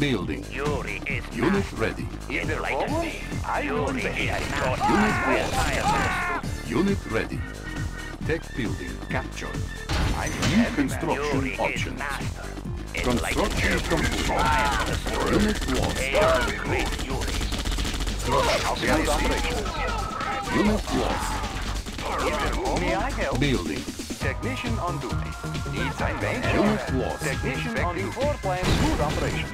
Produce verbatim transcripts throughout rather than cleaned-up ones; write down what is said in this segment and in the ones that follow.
Building. Yuri is Unit not. Ready. Unit ready. Unit ready. Unit ready. Tech building captured. New construction options. Construction complete. Unit one. Unit one. May I help? Building. Technician on duty. Unit lost. Technician on duty. Floor plan, good operations.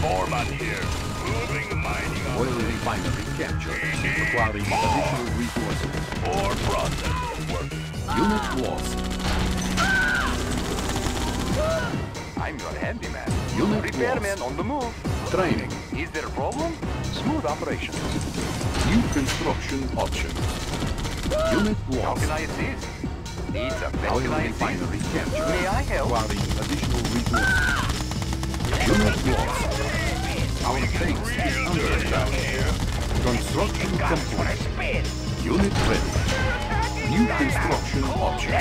Foreman here. Moving mining. Oil refinery captured. Requiring additional resources. Ore process working. Unit lost. I'm your handyman. Unit repairman on the move. Training. Is there a problem? Smooth operations. New construction options. Unit lost. How can I assist? Needs a specialized refinery capture. May I help? Additional resources. Unit lost. Our base is under attack. Construction complete. Unit ready. New construction option.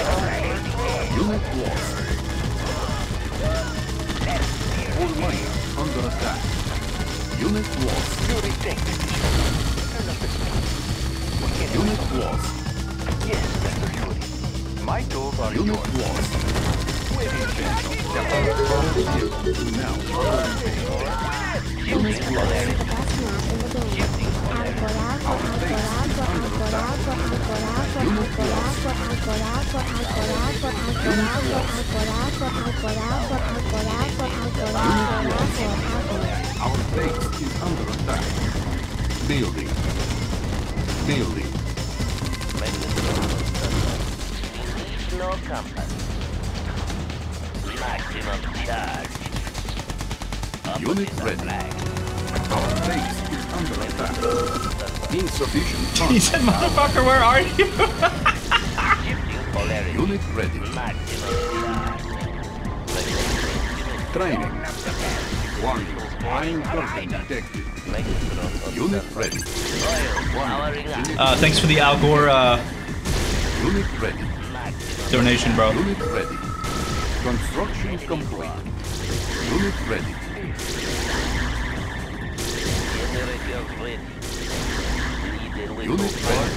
Unit lost. All mines under attack. Unit lost. Unit lost. Yes, Mister Yuri. My tools are yours. Our base is under attack. Building. Building. No compass. Maximum charge. Unit ready. Our base is under attack. Insufficient funds. He said, motherfucker, where are you? Unit ready. Training. Warning. Warning. Detected. Unit ready. Uh, thanks for the Al Gore, uh... Unit ready. Donation, bro. Unit ready. Construction complete. Unit ready. Unit ready.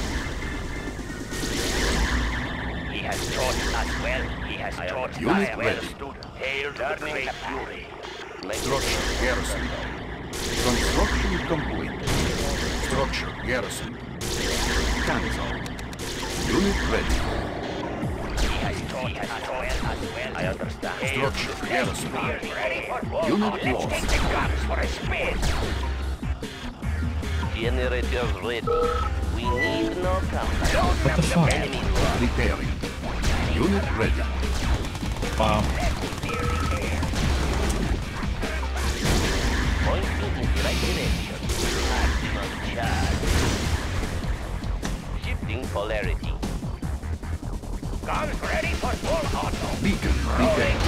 He has taught us well. He has taught us well. Unit ready. Hail to the great fury. Structure garrison. Construction complete. Structure garrison. Cancelled. Unit ready. I understand. Structure garrison. Unit lost. Generators ready. We need no combat. What the fuck? Repairing. Unit ready. Wow. Point in the right direction. Maximum charge. Shifting polarity. Guns ready for full auto. Beacon detected.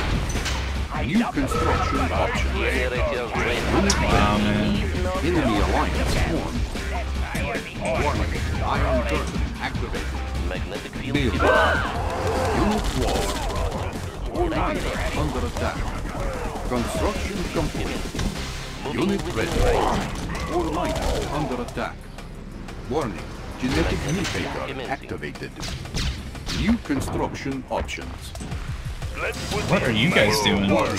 New construction option. Um, enemy alliance formed. Warning. Iron curtain activated. Magnetic field. Unit lost. All mines under attack. Construction complete. Unit ready. All mines under attack. Warning. Genetic mutator activated. New construction options. What are you guys doing? Warning,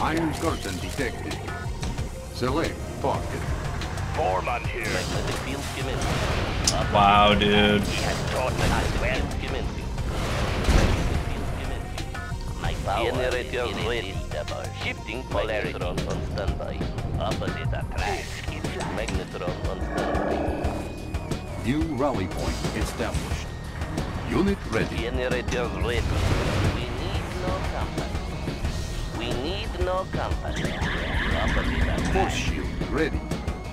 iron curtain detected. Select target. Foreman here. Wow, dude. Generators ready. Shifting polarity. Magnetron on standby. Opposite attract. Magnetron on standby. New rally point established. Unit ready. Generators ready. We need no compass. We need no compass. Opposite attract. Force shield ready.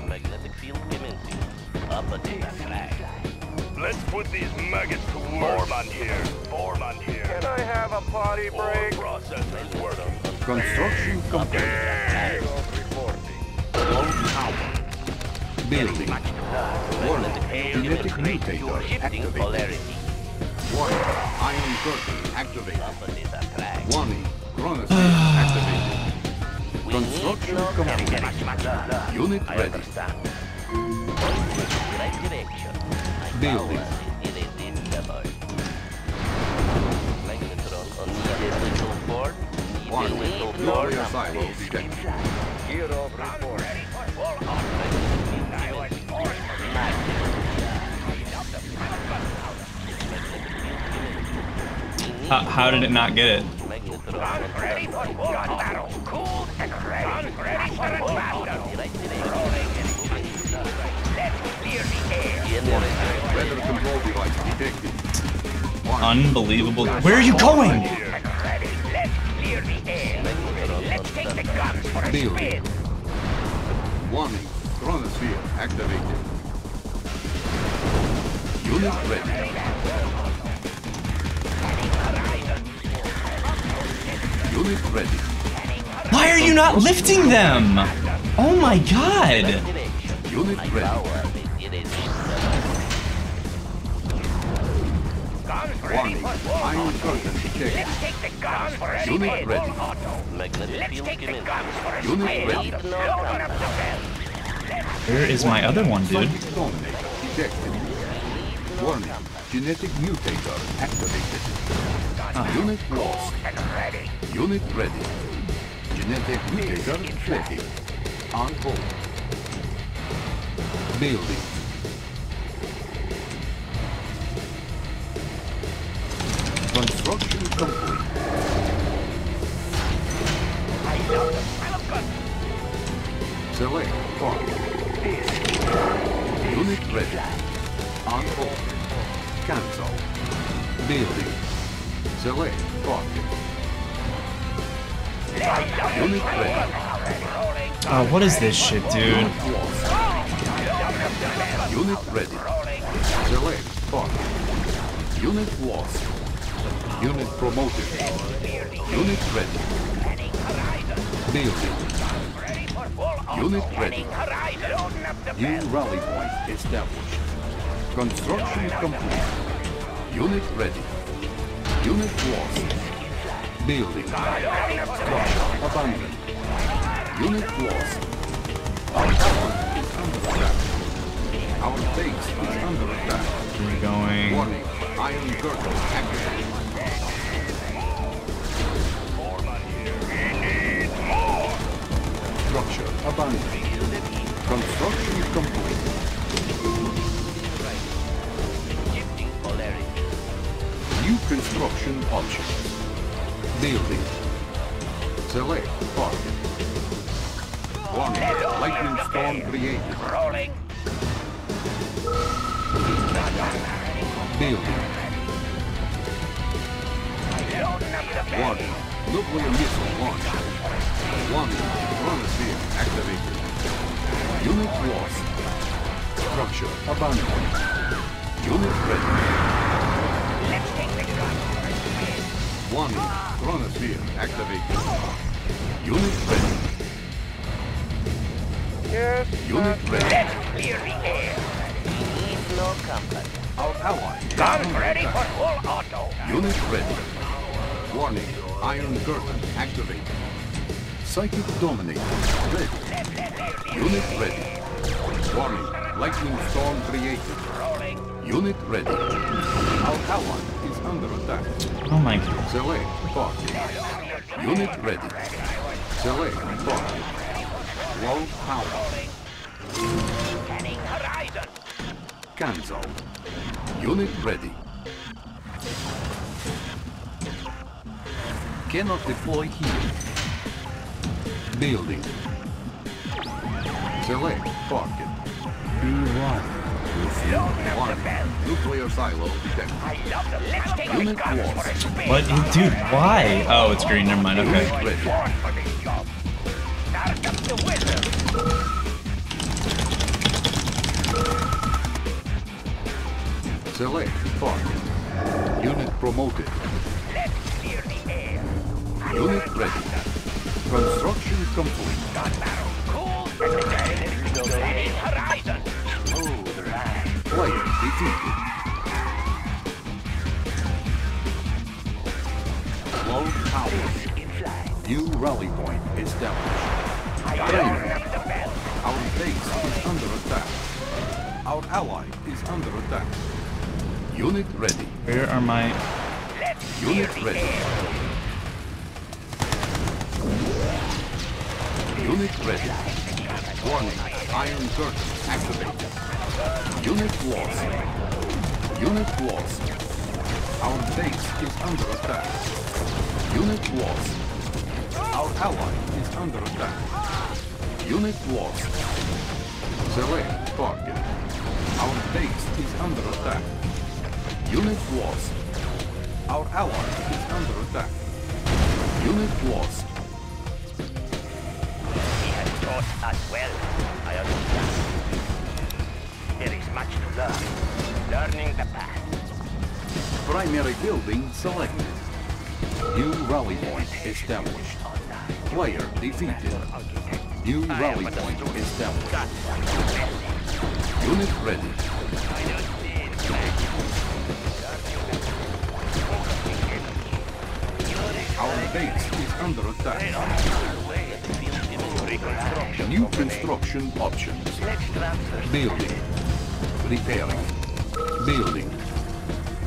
Magnetic field commencing. Opposite attract. Let's put these maggots to work. Foreman here. Foreman here. Can I have a potty break? Construction complete. Low power. building. Warning, kinetic mutator activated. Warning, iron curtain activated. Warning, chronosphere activated. Construction complete. Unit ready. Building. Warning, nuclear silo detected. Gear of report. I was forced to match. How, how did it not get it? Ready for war battle. Cool and ready. Ready for Atlanta. Let's clear the air. Weather control device detected. Unbelievable. Where are you going? Building. Warning, chronosphere activated. Unit ready. Unit ready. Why are you not lifting them? Oh my god! Unit ready. Warning, iron curtain detected. Unit ready. Let's take the guns for a spin. Where is my other one, dude? Warning, genetic mutator activated. Ah. Unit lost. Unit ready. Genetic mutator ready. On hold. Building. Construction complete. Select form. Unit ready. On hold. Cancel. Building. Select form. Unit ready. Oh, what is this shit, dude? Unit ready. Select form. Unit lost. Unit promoted. Unit ready. Building. Unit ready. New rally point established. Construction complete. Unit ready. Unit lost. Building. Structure abandoned. Unit lost. Our tower is under attack. Our base is under attack. We're going. Warning. Iron Girdle activated. Structure abandoned. Construction complete. New construction options. Building. Select part. Warning. Lightning storm created. Building. Warning. Nuclear missile launch. Warning. Chronosphere activated. Unit lost. Structure abandoned. Unit ready. Let's take the gun. Warning. Chronosphere activated. Unit ready. Yes. Unit ready. Let's clear the air. We need no company. Our power. Gun ready for full auto. Unit ready. Warning. Iron curtain activated. Psychic dominator. Ready. Unit ready. Warning. Lightning storm created. Unit ready. Our tower is under attack. Oh my god. Select party. Unit ready. Select party. Low power. Cancel. Unit ready. Cannot deploy here. Building. Select target. B one. Nuclear silo detected. Unit lost. What? Dude, why? Oh, it's green. Never mind. Okay. Select target. Unit promoted. Unit ready. Construction complete. Cool. Horizon. defeated. Low power. New rally point established. Failure. Our base is under attack. Our ally is under attack. Unit ready. Where are my... Let's Unit ready. Air. Unit ready. Warning. Iron curtain activated. Unit lost. Unit lost. Our base is under attack. Unit lost. Our ally is under attack. Unit lost. Select target. Our base is under attack. Unit lost. Our ally is under attack. Unit lost. As well, I understand. There is much to learn. Learning the path. Primary building selected. New rally point established. Player defeated. New rally point established. Unit ready. Our base is under attack. Construction. New construction options. Building. Repairing. Building.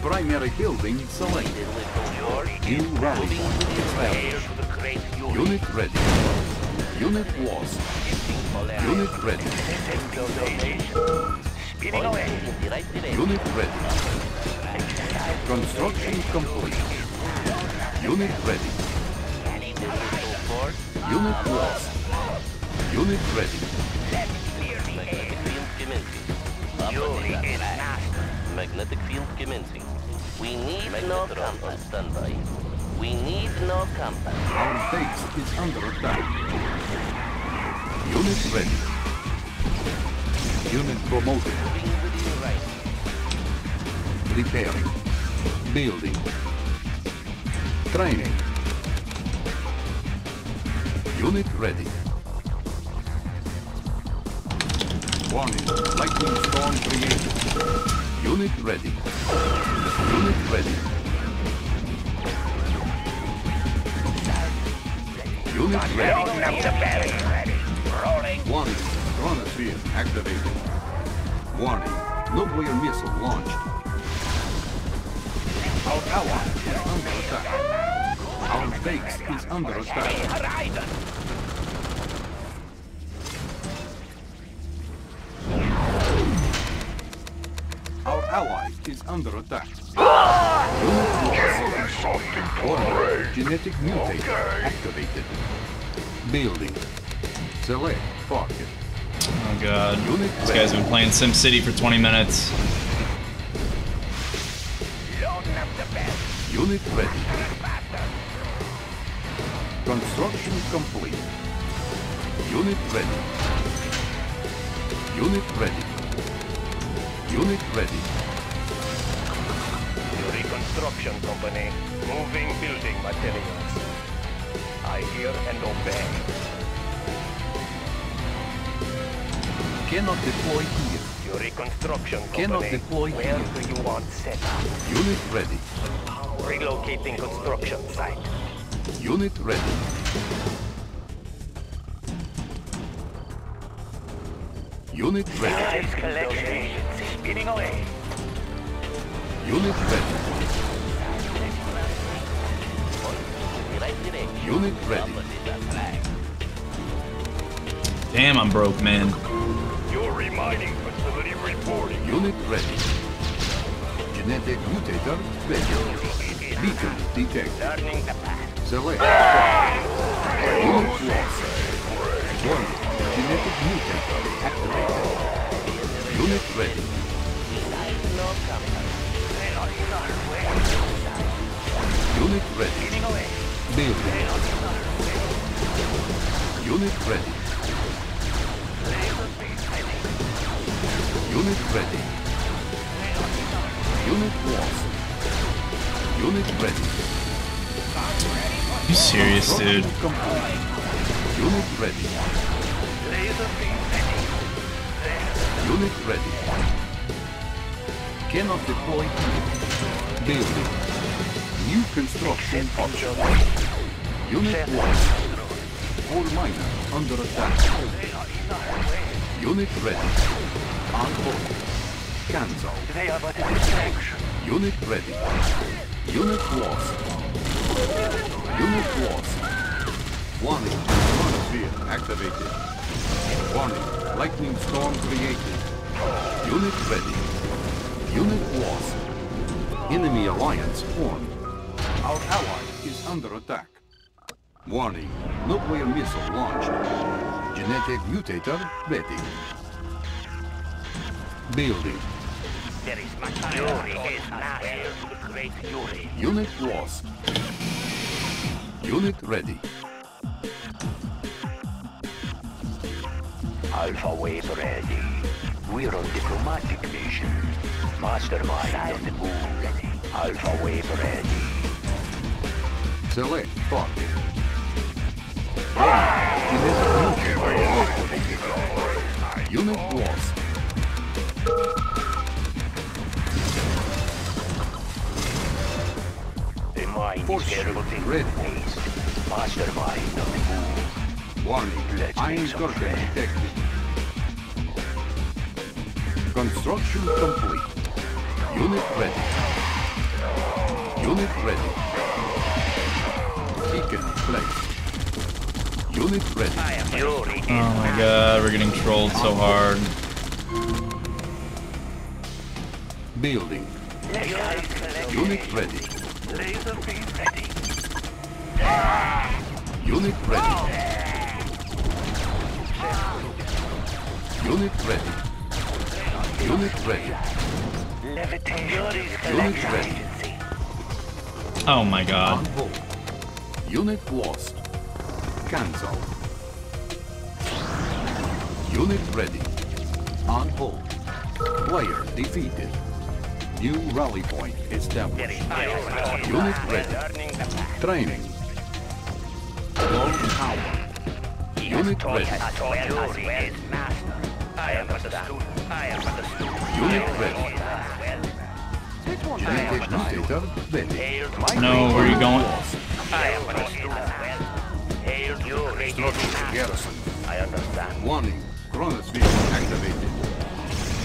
Primary building selected. New rally point established. Unit ready. Unit lost. Unit ready. Unit ready. Construction complete. Unit ready. Unit lost. Unit ready. Let's clear the air. Magnetic field commencing. We need no compass. Standby. We need no compass. Our base is under attack. Unit ready. Unit promoted. Repairing. Building. Training. Unit ready. Warning, lightning storm created. Unit ready. Unit ready. Unit ready. Warning, chronosphere activated. Warning, nuclear missile launched. Our ally is under attack. Our base is under attack. Ally is under attack. Ah! Unit genetic mutate okay. activated. Building. Select target. Oh god. Unit this ready. Guy's been playing SimCity for twenty minutes. Unit ready. Construction complete. Unit ready. Unit ready. Unit ready. Reconstruction company. Moving building materials. I hear and obey. Cannot deploy here. Your reconstruction company. Cannot deploy Where here. Where do you want set up? Unit ready. Relocating construction site. Unit ready. Unit ready. Speeding away. Unit ready. Unit ready. Damn, I'm broke, man. Your remining facility reporting. Unit ready. Genetic mutator ready. Beacon detected. Select. Unit lost. Warning. Genetic mutator activated. Unit ready. Unit ready. Building. Unit ready. Unit ready. Unit lost. Unit ready. Are you serious, dude? Unit ready. Unit ready. Cannot deploy. Building. New construction option. Unit one. Ore miner under attack. Unit ready. On hold. Cancel. Unit ready. Unit lost. Unit lost. Warning. Monosphere activated. Warning. Lightning storm created. Unit ready. Unit lost. Enemy alliance formed. Our ally is under attack. Warning. Nuclear missile launched. Genetic mutator ready. Building. There is much fury is massive. Great fury. Unit lost. Unit ready. Alpha wave ready. We're on diplomatic mission. Mastermind on the move. Alpha wave ready. Select party. Ah! Unit lost. The mine is everything red. Mastermind on the move. Warning. Iron curtain detected. Construction complete. Unit ready. Unit ready. Beacon placed. Unit ready. Oh my god, we're getting trolled so hard. Building. Unit ready. Laser beam ready. Unit ready. Unit ready. Unit ready. Levitation. Unit ready. Oh my god. Unit lost. Cancel. Unit ready. On hold. Player defeated. New rally point established. Unit ready. Training. Long power. Unit ready. I am understood. I am understood. Unit ready. No, where are you going? I am understood. Hail your construction garrison. I understand. Warning. Chronosphere activated.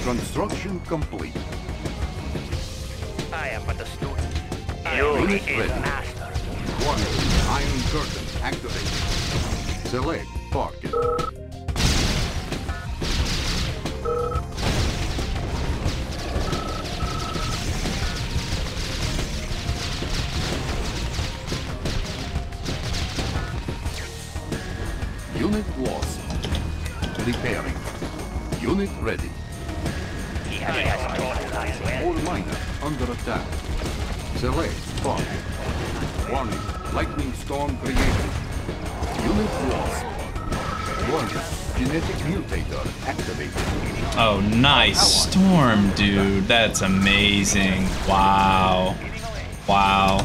Construction complete. I am understood. Unit ready. Warning. Iron curtain activated. Select target. Unit lost. Repairing. Unit ready. He has torn. All miner under attack. Select target. Warning. Lightning storm created. Unit lost. Warning. Genetic mutator activated. Oh, nice storm, dude. That's amazing. Wow. Wow.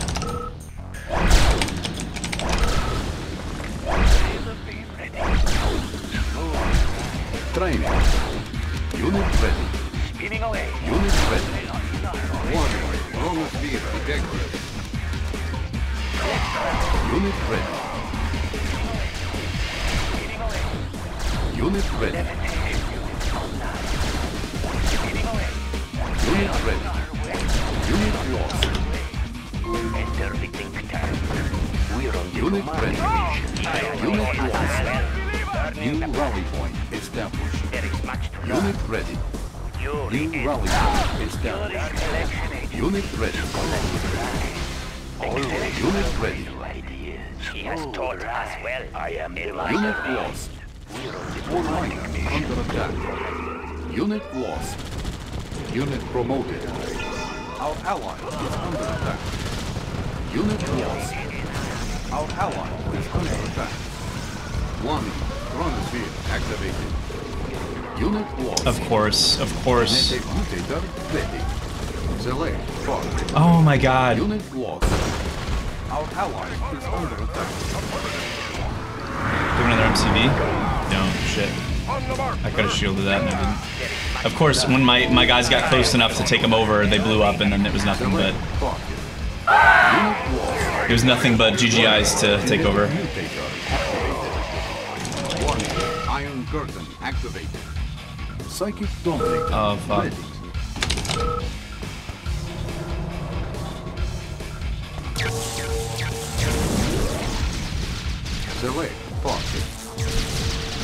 Training. Unit ready. Spinning away. Unit ready. Warning. Chronosphere detected. Unit ready. Unit ready. Unit ready. Unit lost. Enter the think tank. We're on unit ready. Unit lost. New rally point. Established. Unit ready. New rally point established. Unit ready. All unit ready. He has taught us well. I am in my unit lost. All miner under attack. Unit lost. Unit promoted. Our ally is under attack. Unit lost. Our ally is under attack. One. Chronosphere activated. Unit lost. Of course, of course. Select target. Oh my god. Unit lost. Our ally is under attack. Do another M C V? No, shit. I could have shielded that, and I didn't. Of course, when my, my guys got close enough to take them over, they blew up, and then it was nothing but... It was nothing but G G Is to take over. Iron Curtain activated. Psychic dominator. Oh, fuck. Select pocket.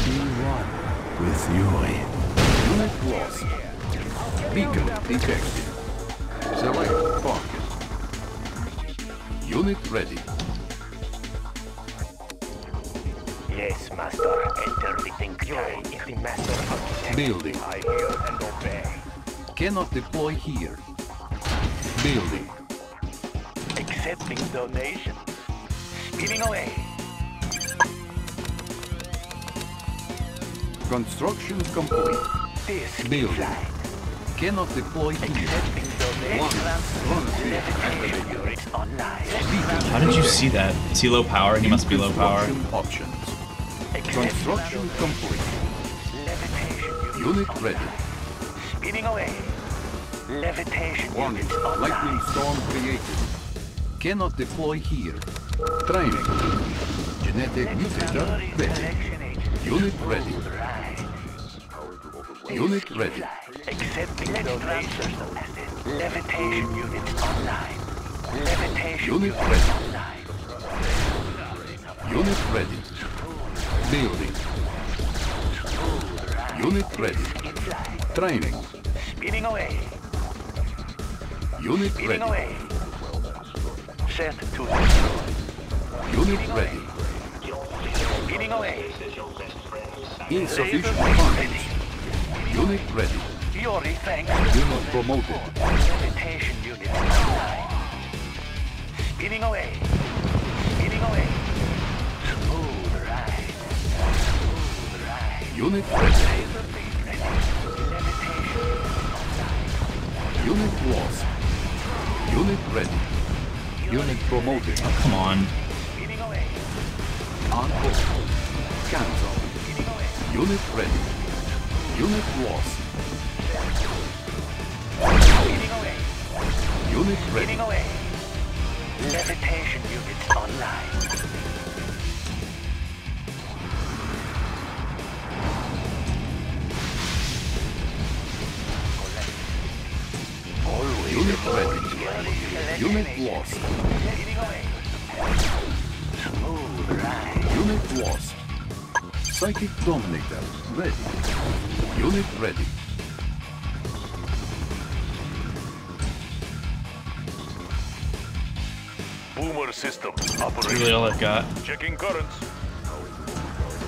E one. With Yui. Unit lost. Beacon detected. Select pocket. Unit ready. Yes, Master. Enter the Tenkyoi is the master of the tech. Building. I hear and obey. Cannot deploy here. Building. Accepting donation. Spinning away. Construction complete. This building. Design. Cannot deploy here. One. One. Online. How did you see that? Is he low power? He must be low power. Options. Construction complete. Levitation. Unit ready. Spinning away. Levitation. Warning. Lightning storm created. Cannot deploy here. Training. Genetic mutator ready. Unit ready. Unit ready. Accepting donation. Levitation unit online. Levitation unit ready. Unit ready. Building. Unit ready. Training. Spinning away. Unit ready. Set to unit ready. Spinning away. Insufficient funds. Unit ready. Yuri, thanks. Do not promote it. Levitation unit online. Spinning away. Spinning away. Smooth ride. Smooth ride. Unit ready. Levitation. Unit lost. Unit ready. Unit promoted. Oh, come on. Spinning away. On course. Cancel. Unit ready. Unit lost. Unit ready. Levitation units online. Always unit ready. Unit lost. Unit lost. Psychic Dominator, ready. Unit ready. Boomer system, operation. Really all I've got. Checking currents.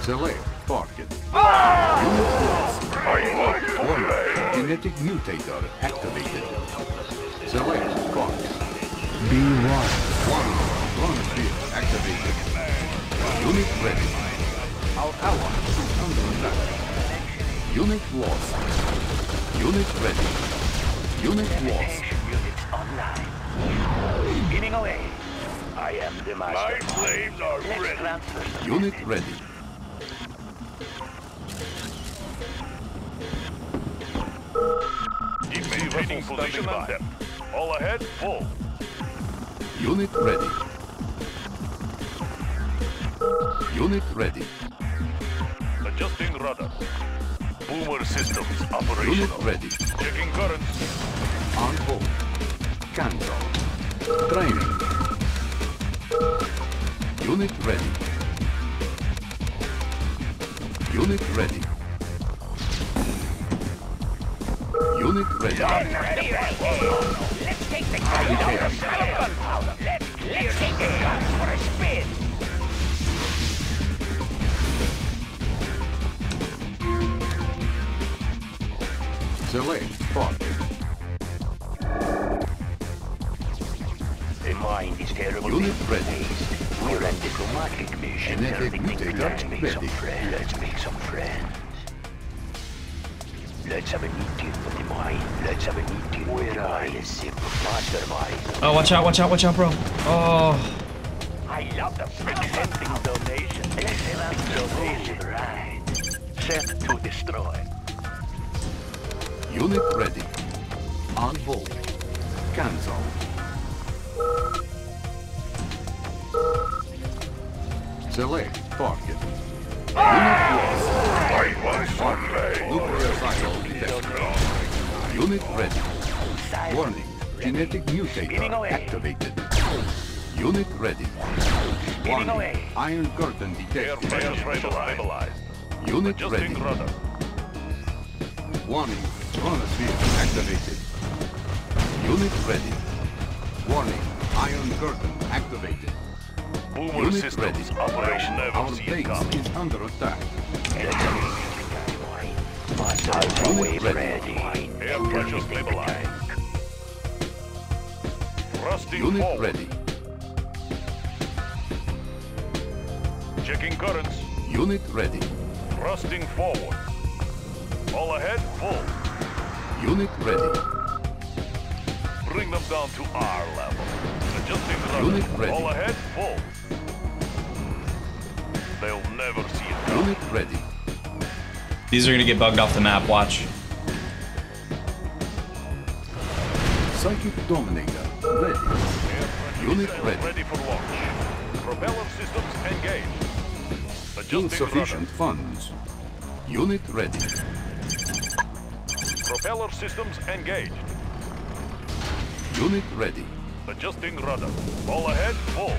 Select, target. Ah! Unit lost. I want Warning. Genetic mutator activated. Select, target. B one. One, one field activated. Unit ready. Our tower is under attack. Unit lost. Unit ready. Unit lost. Unit online. Spinning away. I am the master. My flames are ready. Unit ready. Evading position on them. All ahead, full. Unit ready. Unit ready. Adjusting radar. Boomer systems operational. Unit ready. Checking currents. On hold. Cancel. Training. Unit ready. Unit ready. Unit ready. Let's take the guns. Let's take the guns for a spin. Select target. The mind is terrible. Unit ready. We're at the chromatic mission. Let's make ready. some friends. Let's make some friends. Let's have a meeting with the mind. Let's have a meeting. Where are the zip mastermind? Oh, watch out! Watch out! Watch out, bro! Oh. I love the accepting donation. Accepting donation, right? Set to destroy. Unit ready. On hold. Cancel. Select target. Unit lost. I was on way. Nuclear cycle detected. Unit ready. Warning. Genetic mutator activated. Unit ready. Warning. Iron curtain detected. Stabilized. Unit ready. Warning. Chronosphere activated. Unit ready. Warning. Iron curtain activated. Boomer systems operation overseas. Our base is under attack. Unit ready. Air pressure stabilized. Rusty unit forward. Ready. Checking currents. Unit ready. Rusting forward. All ahead, full. Unit ready. Bring them down to our level. Adjusting rudder. Unit ready. All ahead, full. They'll never see it coming. Unit ready. These are going to get bugged off the map, watch. Psychic Dominator, ready. Unit ready. Ready for launch. Propeller systems engaged. Insufficient funds. Unit ready. Propeller systems engaged. Unit ready. Adjusting rudder. All ahead, full.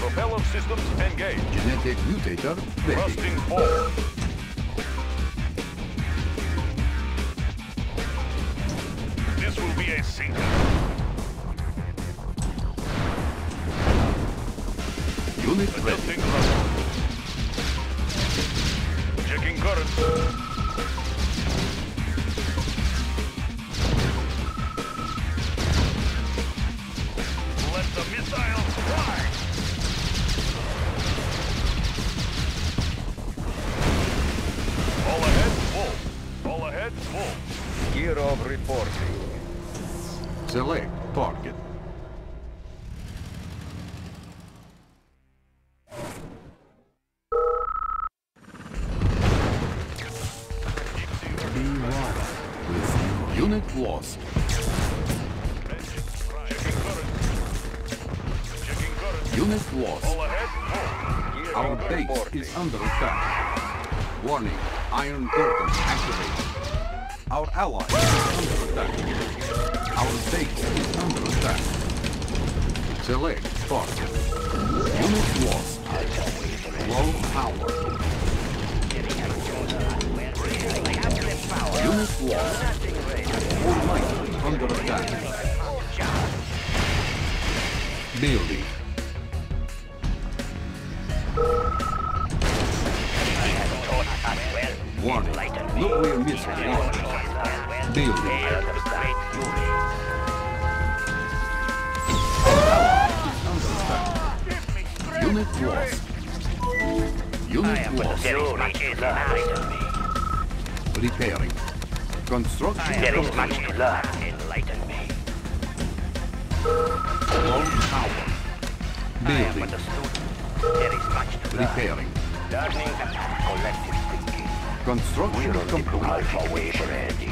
Propeller systems engaged. Genetic mutator ready. Thrusting forward. This will be a sinker. Unit adjusting ready. Rudder. Checking current. Select target. Unit lost. Unit lost. Our base is under attack. Warning, iron curtain activated. Our ally is under attack. Our base is under attack. Select target. Unit lost. Low power. Unit lost. All might under attack. Building. Warning. Nuclear missile launched. Building. Unit lost. Unit lost. Repairing. Construction. There is much to learn. Enlighten me. Low power. Building. There is much to learn. Repairing. Learning and collective. Construction complete. Alpha wave ready.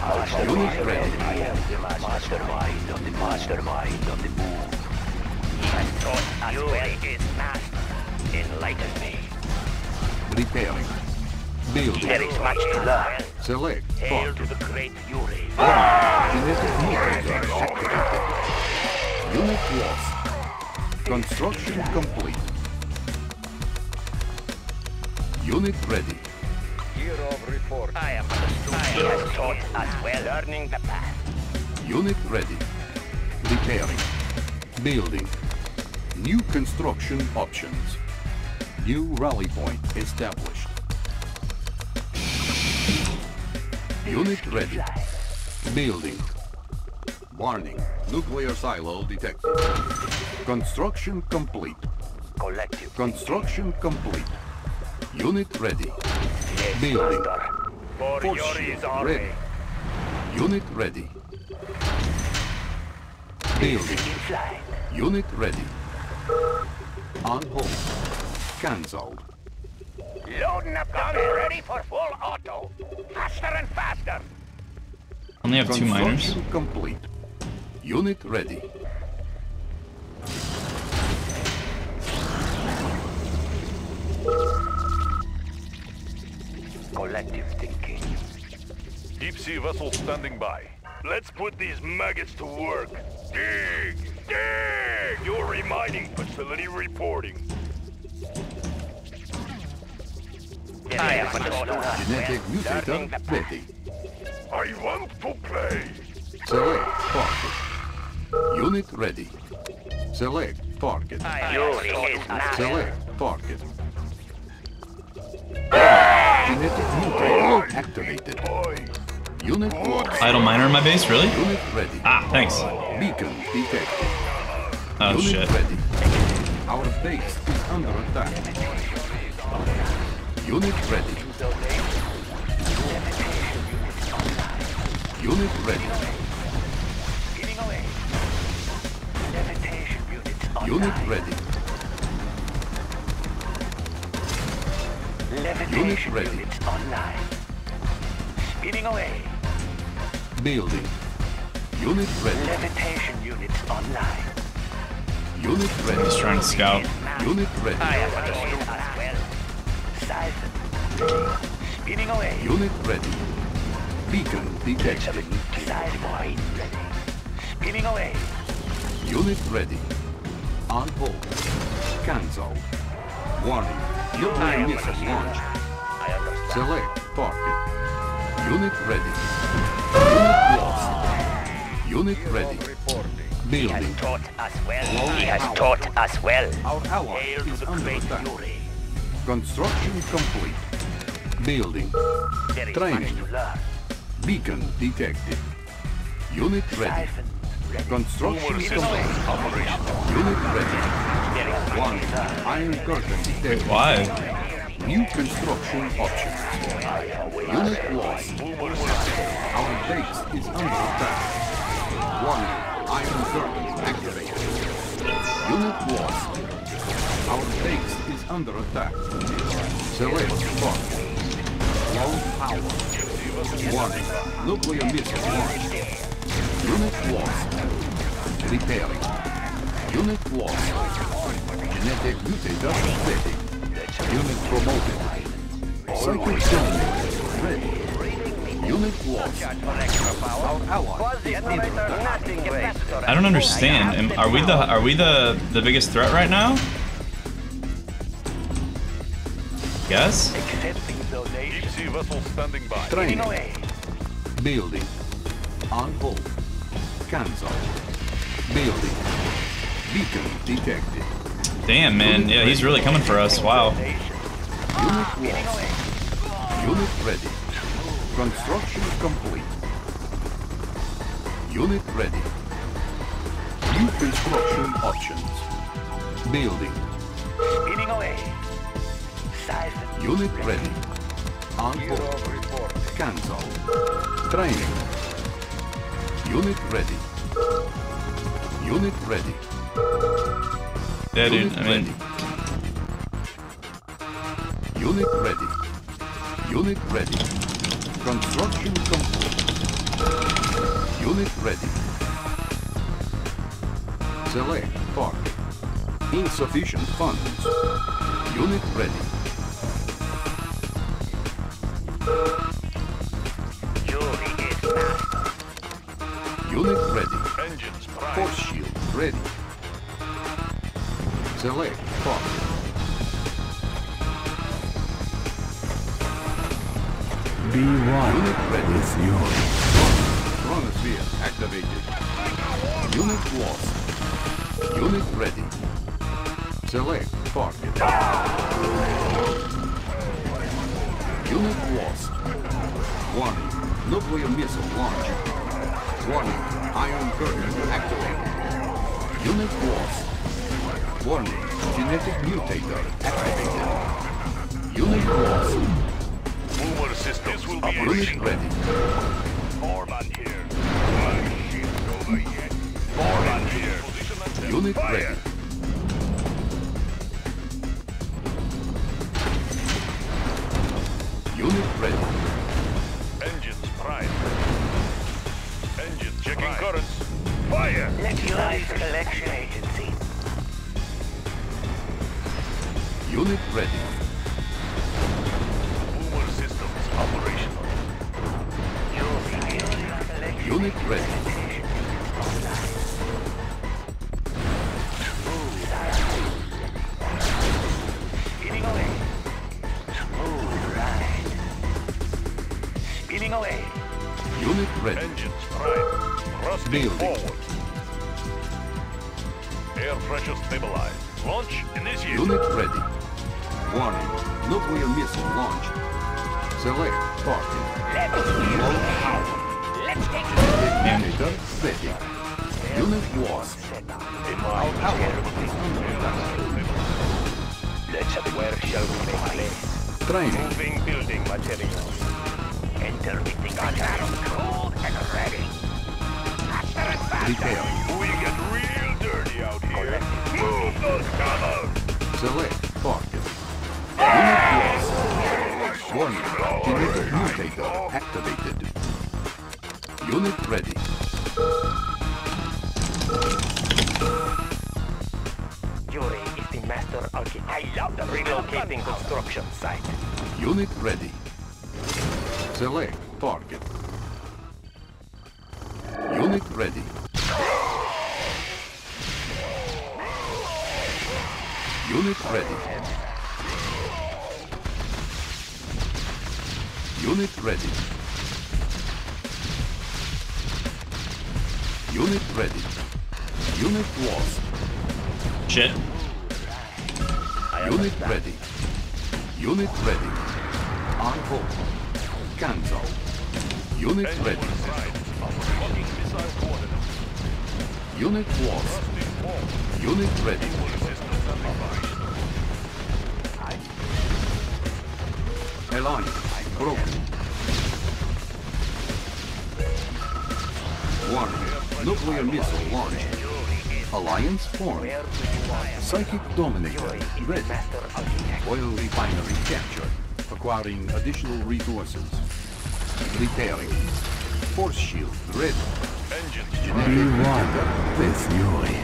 Alpha wave ready. I am the mastermind of the mastermind of the moon. Yes, God, you is master. Enlighten me. Repairing. Building. There is much to learn. Select. Hail to the great fury. Genetic mutator activated. Unit lost. Construction complete. Unit ready. Report. I am taught as well. Learning the path. Unit ready. Repairing. Building. New construction options. New rally point established. Unit ready. Building. Warning. Nuclear silo detected. Construction complete. Collective. Construction complete. Unit ready. Building. Force shield ready. Unit ready. Building. Unit ready. On hold. Cancelled. Loading up guns ready for full auto. Faster and faster. Only have two miners. Complete. Unit ready. Collective thinking. Deep sea vessel standing by. Let's put these maggots to work. Dig! Dig! You're remining facility reporting. Genetic mutator ready. I want to play. Select target. Unit ready. Select target. Select target. Genetic mutator activated. Unit ready. Idle miner in my base, really? Unit ready. Ah, thanks. Beacon detected. Oh shit. Our base is under attack. Unit ready. Unit ready. Getting away. Levitation unit online. Unit ready. Levitation unit online. Spinning away. Building. Unit ready. Levitation unit online. Unit ready. Just trying to scout. Unit ready. I have Spinning away. Unit ready. Beacon detected. Sideway ready. Spinning away. Unit ready. On hold. Cancel. Warning. Nuclear missile launch. Select target. Unit ready. Unit lost. Unit ready. Building. He has taught us well. He has taught us well. Our hour is under attack. Construction complete. Building. Training. Beacon detected. Unit ready. Construction complete. Unit ready. One. Iron curtain detected. Why? New construction options. Unit lost. Our base is under attack. One. Iron curtain activated. Unit lost. Our base is under attack. Select spot. Low power. Warning. Nuclear missile launched. Unit lost. Repairing. Unit lost. Genetic mutator ready. Unit promoted. Circuit terminated. Ready. Unit lost. Our ally is under attack. I don't understand. Am, are we the are we the the biggest threat right now? Yes? Accepting donation. Deep sea vessel standing by. Training. Building. On hold. Cancel. Building. Beacon detected. Damn, man. Yeah, he's really coming for us. Wow. Unit lost. Unit ready. Construction complete. Unit ready. New construction options. Building. Spinning away. Unit ready. On board. Cancel. Training. Unit ready. Unit ready. Yeah, dude, Unit I mean... ready. Unit ready. Unit ready. Construction complete. Unit ready. Select park. Insufficient funds. Unit ready. Unit ready. Engines prime. Force shield ready. Select target. B one Unit ready. With you. Chronosphere activated. Unit lost. Unit ready. Select target. Unit lost. Warning. Nuclear missile launch. Warning, iron curtain activated. Unit lost. Warning, genetic mutator activated. Unit lost. Mover systems will be unit ready. Orban here. Orban here. Unit ready. Unit ready. Engines prime. Engines checking prime. Currents. Fire! Electrolyte collection agency. Unit ready. Boomer systems operational. Unit ready. Spinning away. Smooth ride. Spinning away. Unit ready. Engines prime. Thrusting forward. Air pressure stabilized. Launch initiated. Unit ready. Warning. Nuclear missile launch. Select party. Low power. Ignitor setting. Unit one. Our power is under attack. Let's have where shall we make place? Training. Moving building materials. Enter meeting on ground cold and ready. Repair. We get real dirty out here. Move those covers. Select target. Unit one. Warning. Ignitor mutator activated. Unit ready. Yuri is the master architect. I love the relocating construction site. Unit ready. Select target. Unit ready. Unit ready. Unit ready. Unit ready. Unit lost. Shit. Unit ready. Unit ready. On hold. Cancel. Unit ready. Unit lost. Unit ready. Aligned. Broken. Warning. Nuclear missile launch. Alliance formed. Psychic dominator ready. Oil refinery captured. Acquiring additional resources. Repairing. Force shield ready. Engines ready. With Yuri.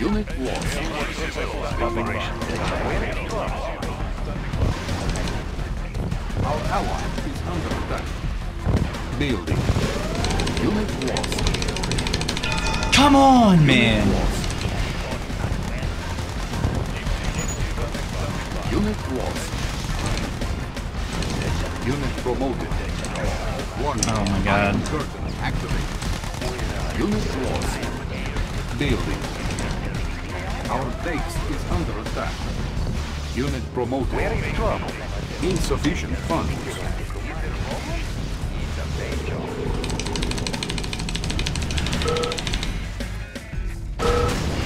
Unit lost. Our ally is under attack. Building. Unit lost. Come on, man! Unit lost. Unit promoted. Warning. Oh my god. Curtain activated. Unit lost. Building. Our base is under attack. Unit promoted. Insufficient funds.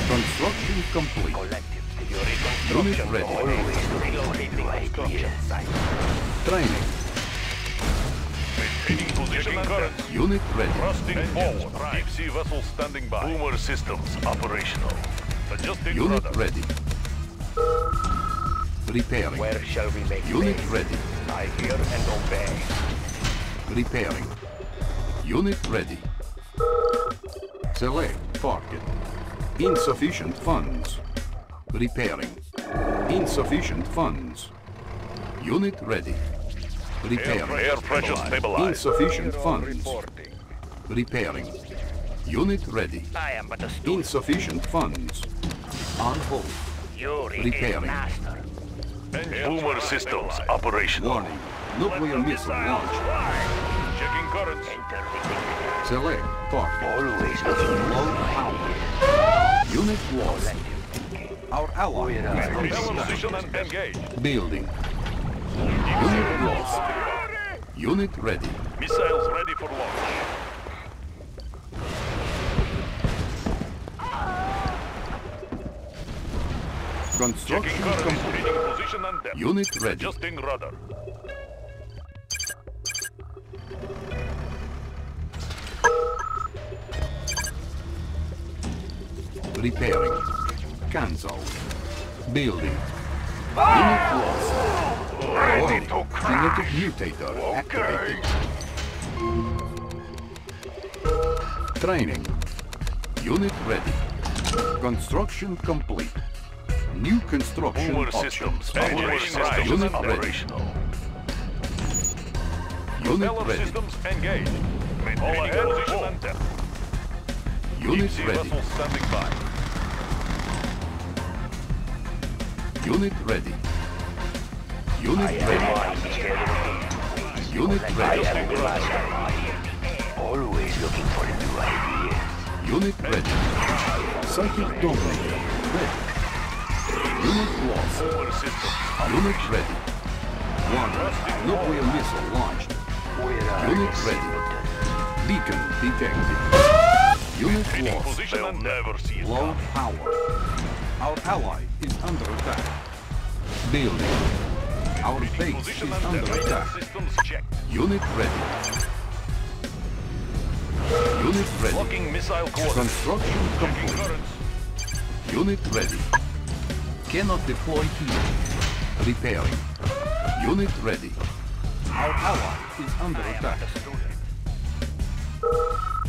Construction complete. Unit ready. Training. Unit ready. Thrusting forward. Deep sea vessel standing by. Boomer systems operational. Adjusting unit rudder. Ready. Repairing. Where shall we make unit base? Ready. I hear and obey. Repairing. Unit ready. Select target. Insufficient funds. Repairing. Insufficient funds. Unit ready. Repairing. Air, air pressure stabilized. Insufficient funds. Reporting. Repairing. Unit ready. I am but a student. Insufficient funds. On hold. Yuri repairing. Boomer systems operational. Warning. Nuclear missile launch. Checking currents. Select target. Always looking low power. Unit lost. Our ally is under attack. Building. Unit lost. Unit ready. Missiles ready for launch. Construction complete. Unit ready. Adjusting rudder. Repairing. Cancel. Building. Unit lost. Ready to crash. Genetic mutator okay. Activated. Training. Unit ready. Construction complete. New construction Over options. Systems. Operational. Unit operational. Ready. Unit ready. Systems engaged. All ahead. Position and depth. Unit ready. Standing by. Unit ready. Unit I ready. Unit ready. Always looking for a new idea. Unit ready. Psychic dominator. Ready. Unit lost. Unit ready. One. Nuclear missile launched. Unit ready. Beacon detected. Unit lost. They'll never see it. Low power. Our ally is under attack. Building. Our base is under attack. Unit ready. Unit ready. Blocking missile course. Construction complete. Unit ready. Cannot deploy here. Repairing. Unit ready. Our ally is under attack.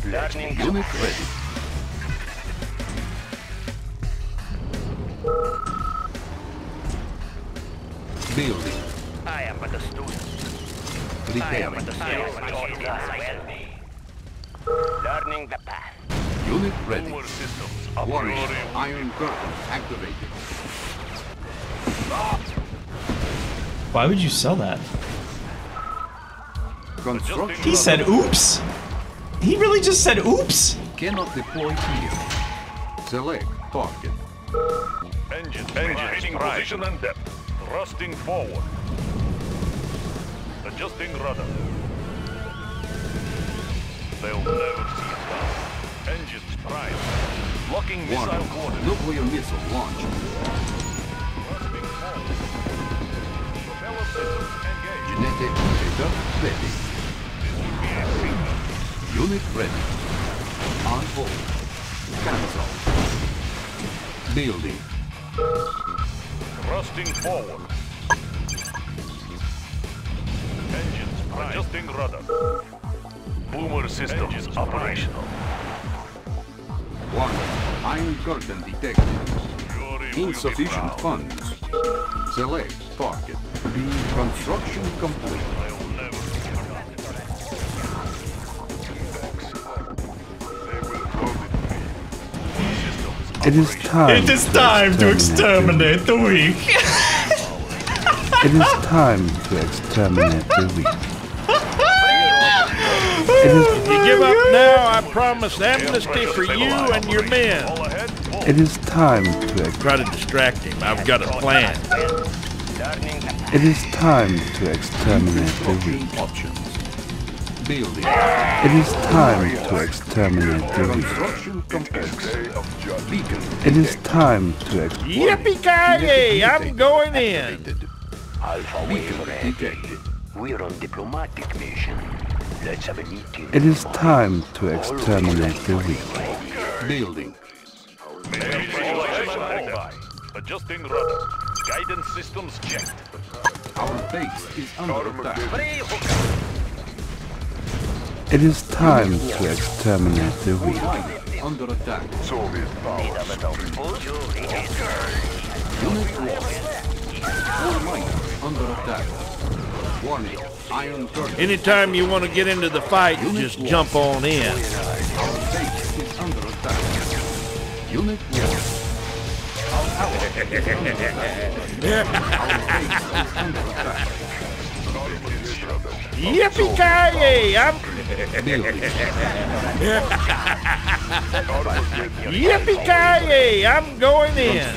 Unit ready. Building. I am but a student. Repairing. Learning the path. Unit ready. Warrior Iron Curtain activated. Why would you sell that? He said oops. He really just said oops. Cannot deploy here. Select target. Engine. Engine hitting position and depth. Thrusting forward. Adjusting rudder. They'll never see it down. Engines prime. Blocking missile coordinates. Nuclear missile launched. Thrusting forward. Propeller systems engaged. Genetic mutator ready. Unit ready. On hold. Cancel. Building. Thrusting forward. Engines prime. Adjusting rudder. Boomer systems Engines operational. One. Iron curtain detected. Insufficient funds. Select target. Construction complete. It is time. It is time to exterminate, to exterminate the weak. It is time to exterminate the weak. If you give up now, I promise amnesty for you and your men. It is time to try to distract him. I've got a plan. It is time to exterminate the weak. Building. It is time to exterminate the weak. It is time to exterminate. Yippee-ki-yay! I'm going in! Alpha wave ready. We're on diplomatic mission. Let's have a meeting. It is time to exterminate the weak. Building. Adjusting rudder. Guidance systems checked. Our base is under attack. It is time to exterminate the weak. Under attack. Soviet power. Unit lost. Under attack. Warning. Iron curtain. Anytime you want to get into the fight, you just jump on in. Our base is under attack. Unit lost. Our power is under attack. Our base is under attack. Yippee-ki-yay! I'm... Yippee-ki-yay! I'm going in! Our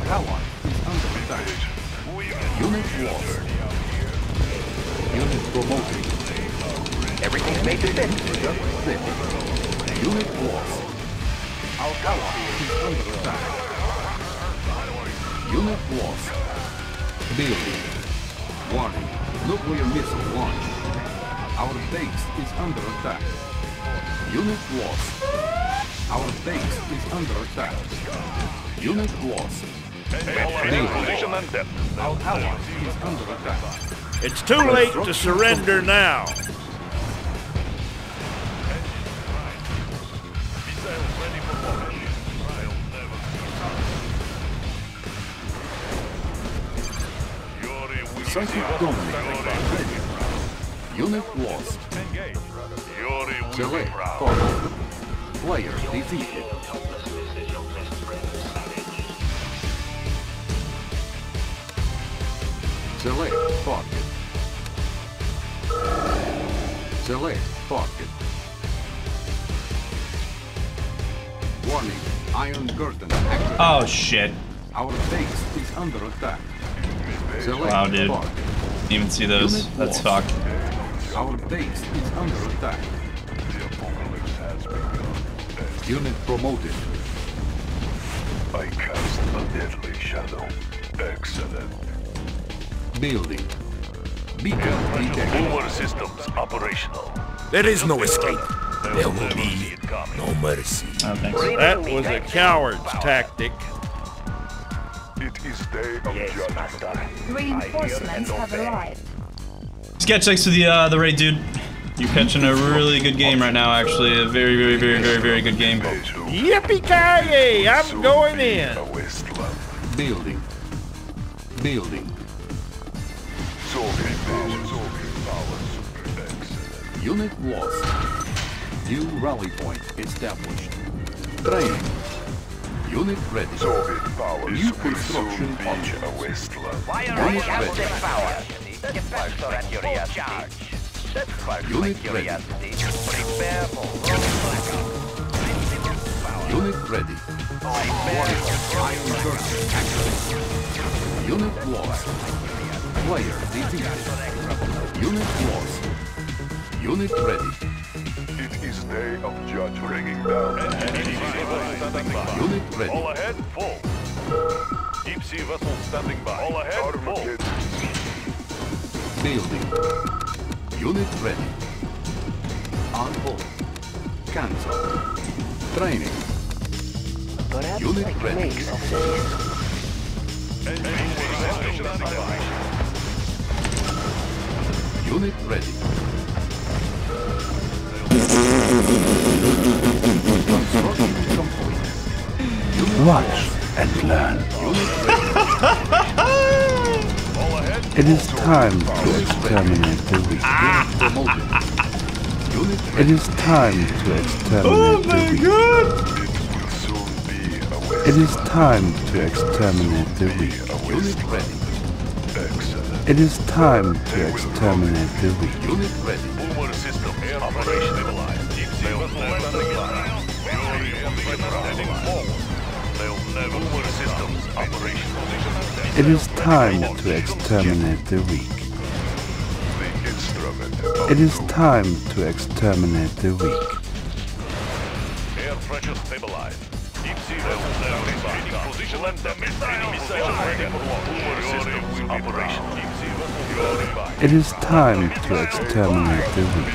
tower is under attack. Unit lost. Unit promoted. Everything made sense. Unit lost. Our tower is under attack. Unit lost. Building. Warning, nuclear missile launched. Our base is under attack. Unit lost. Our base is under attack. Unit lost. Position and depth. Our tower is under attack. It's too late to surrender now. Psychic dominating. Unit lost. Select forward. Player defeated. Select pocket. Select pocket. Warning, iron curtain activated. Oh shit. Our base is under attack. Select wow, dude. Pocket. Didn't even see those. Unit That's lost. Fucked. Our base is under attack. The apocalypse has begun. Unit promoted. I cast a deadly shadow. Excellent. Building. Beacon detected. Power systems operational. There is no escape. There will be no mercy. I don't think so. That was a coward's tactic. It is day of yes, judgment. Reinforcements have arrived. Sketch, thanks to the uh, the raid, dude. You're catching a really good game right now, actually. A very, very, very, very, very good game. Yippee-ki-yay! I'm going in. Building. Building. Unit lost. New rally point established. Training. Unit ready. New construction option. Unit ready. That's sparks that curiosity. That sparks my curiosity. Prepare for blackout. Unit ready. Prepare for iron curtain activated. Unit lost. Player defeated. Unit lost. Unit ready. It is day of judge bringing down. Unit ready. All ahead, full. Deep sea vessel standing by. All ahead, full. Building. Unit ready. On hold. Cancel. Training. Perhaps Unit like ready. Unit ready. Watch and learn. Unit ready. It is time to exterminate the weak. It is time to exterminate the weak. Oh my god! It is time to exterminate the weak. It is time to exterminate the weak. Unit ready. Bulwark system operational. Deep sea vessel standing by. It is time to exterminate the weak. It is time to exterminate the weak. Air pressure stabilized. Deep sea vessel standing by. Position and damage. Missile ready for launch. Systems operational. Deep sea vessel standing by. It is time to exterminate the weak.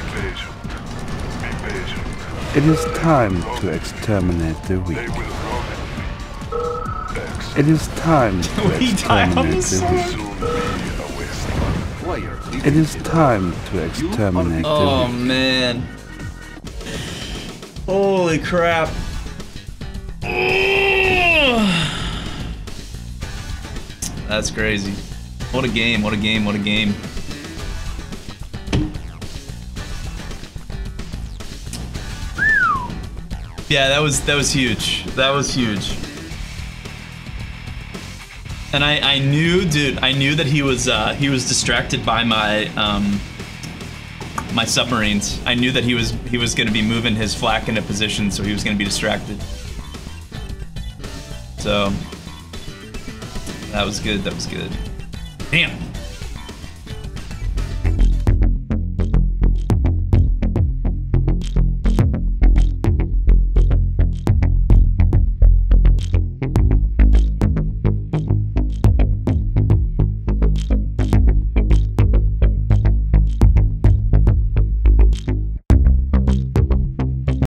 It is time to exterminate the weak. It is time to exterminate the weak. It is time to exterminate the weak. Oh man. Holy crap. That's crazy. What a game, what a game, what a game. Yeah, that was that was huge. That was huge. And I, I knew, dude, I knew that he was uh, he was distracted by my um, my submarines. I knew that he was he was going to be moving his flak into position, so he was going to be distracted. So that was good. That was good. Damn.